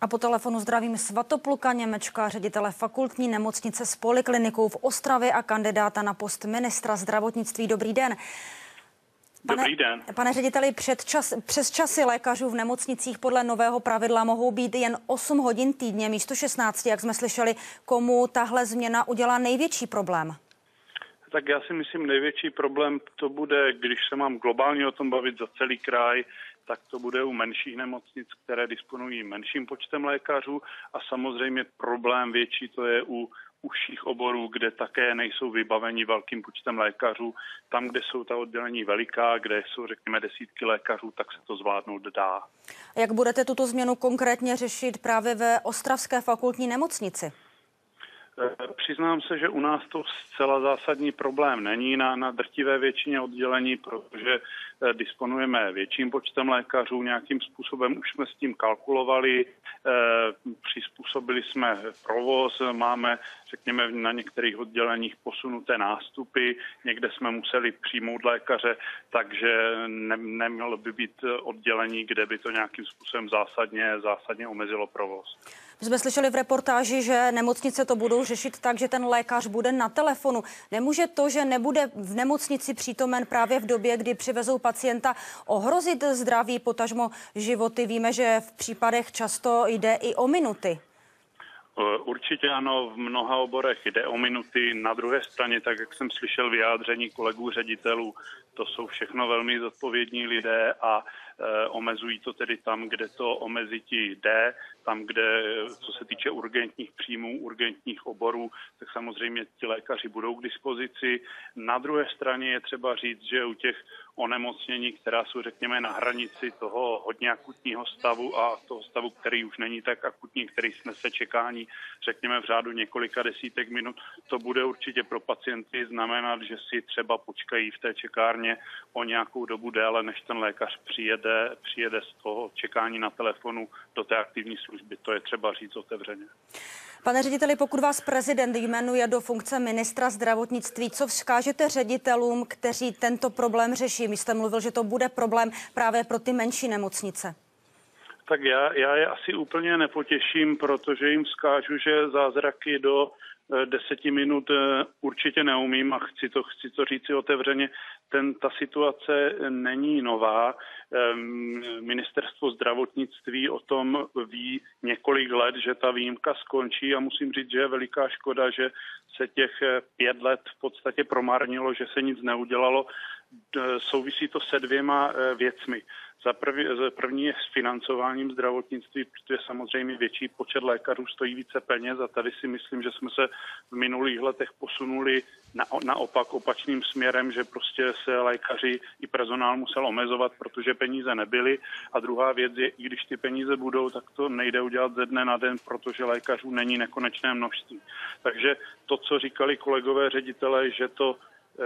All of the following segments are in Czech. A po telefonu zdravím Svatopluka Němečka, ředitele fakultní nemocnice s poliklinikou v Ostravě a kandidáta na post ministra zdravotnictví. Dobrý den. Dobrý den. Pane řediteli, přes časy lékařů v nemocnicích podle nového pravidla mohou být jen 8 hodin týdně místo 16, jak jsme slyšeli. Komu tahle změna udělá největší problém? Tak já si myslím, největší problém to bude, když se mám globálně o tom bavit za celý kraj, tak to bude u menších nemocnic, které disponují menším počtem lékařů, a samozřejmě problém větší to je u užších oborů, kde také nejsou vybaveni velkým počtem lékařů. Tam, kde jsou ta oddělení veliká, kde jsou, řekněme, desítky lékařů, tak se to zvládnout dá. A jak budete tuto změnu konkrétně řešit právě ve ostravské fakultní nemocnici? Přiznám se, že u nás to zcela zásadní problém není na drtivé většině oddělení, protože disponujeme větším počtem lékařů, nějakým způsobem už jsme s tím kalkulovali, přizpůsobili jsme provoz, máme, řekněme, na některých odděleních posunuté nástupy, někde jsme museli přijmout lékaře, takže nemělo by být oddělení, kde by to nějakým způsobem zásadně omezilo provoz. My jsme slyšeli v reportáži, že nemocnice to budou řešit tak, že ten lékař bude na telefonu. Nemůže to, že nebude v nemocnici přítomen právě v době, kdy přivezou pacienta, ohrozit zdraví, potažmo životy? Víme, že v případech často jde i o minuty. Určitě ano, v mnoha oborech jde o minuty. Na druhé straně, tak jak jsem slyšel vyjádření kolegů ředitelů, to jsou všechno velmi zodpovědní lidé a omezují to tedy tam, kde to omezit jde, tam, kde, co se týče urgentních příjmů, urgentních oborů, tak samozřejmě ti lékaři budou k dispozici. Na druhé straně je třeba říct, že u těch onemocnění, která jsou, řekněme, na hranici toho hodně akutního stavu a toho stavu, který už není tak akutní, který snese čekání, řekněme, v řádu několika desítek minut, to bude určitě pro pacienty znamenat, že si třeba počkají v té čekárně o nějakou dobu déle, než ten lékař přijede z toho čekání na telefonu do té aktivní služby. To je třeba říct otevřeně. Pane řediteli, pokud vás prezident jmenuje do funkce ministra zdravotnictví, co vzkážete ředitelům, kteří tento problém řeší? Vy jste mluvil, že to bude problém právě pro ty menší nemocnice. Tak já je asi úplně nepotěším, protože jim vzkážu, že zázraky do 10 minut určitě neumím a chci to říci otevřeně. Ta situace není nová. Ministerstvo zdravotnictví o tom ví několik let, že ta výjimka skončí, a musím říct, že je veliká škoda, že se těch 5 let v podstatě promarnilo, že se nic neudělalo. Souvisí to se 2 věcmi. První je s financováním zdravotnictví, protože samozřejmě větší počet lékařů stojí více peněz, a tady si myslím, že jsme se v minulých letech posunuli naopak opačným směrem, že prostě se lékaři i personál musel omezovat, protože peníze nebyly. A druhá věc je, i když ty peníze budou, tak to nejde udělat ze dne na den, protože lékařů není nekonečné množství. Takže to, co říkali kolegové ředitelé, že to,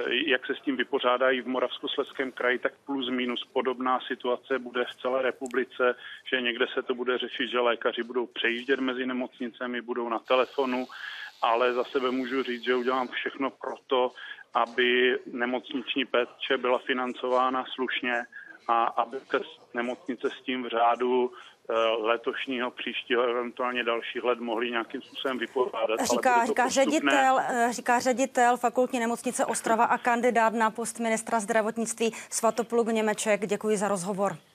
jak se s tím vypořádají v Moravskoslezském kraji, tak plus minus podobná situace bude v celé republice, že někde se to bude řešit, že lékaři budou přejíždět mezi nemocnicemi, budou na telefonu, ale za sebe můžu říct, že udělám všechno proto, aby nemocniční péče byla financována slušně a aby se nemocnice s tím v řádu letošního, příštího, eventuálně dalších let mohli nějakým způsobem vypořádat. Říká ředitel fakultní nemocnice Ostrava a kandidát na post ministra zdravotnictví Svatopluk Němeček. Děkuji za rozhovor.